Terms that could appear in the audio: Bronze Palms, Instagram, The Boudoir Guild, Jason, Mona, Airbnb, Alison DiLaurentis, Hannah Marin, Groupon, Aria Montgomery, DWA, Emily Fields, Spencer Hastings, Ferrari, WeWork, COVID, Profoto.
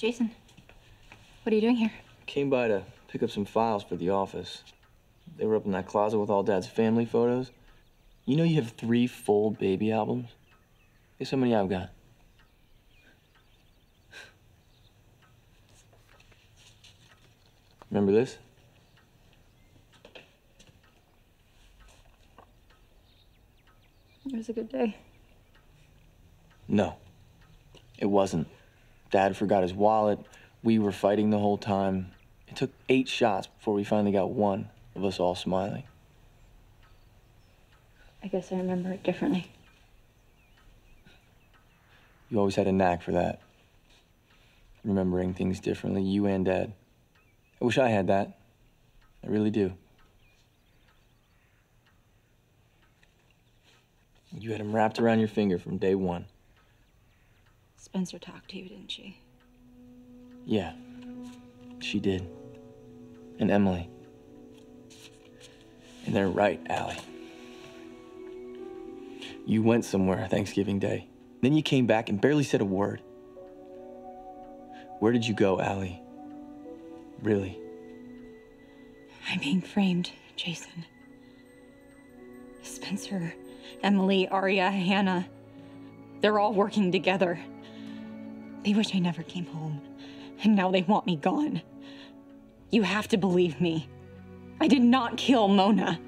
Jason, what are you doing here? Came by to pick up some files for the office. They were up in that closet with all Dad's family photos. You know you have 3 full baby albums? Guess how many I've got? 'Member this? It was a good day. No, it wasn't. Dad forgot his wallet. We were fighting the whole time. It took 8 shots before we finally got one of us all smiling. I guess I remember it differently. You always had a knack for that. Remembering things differently, you and Dad. I wish I had that. I really do. You had him wrapped around your finger from day one. Spencer talked to you, didn't she? Yeah, she did. And Emily. And they're right, Allie. You went somewhere Thanksgiving Day. Then you came back and barely said a word. Where did you go, Allie? Really? I'm being framed, Jason. Spencer, Emily, Aria, Hannah. They're all working together. They wish I never came home, and now they want me gone. You have to believe me. I did not kill Mona.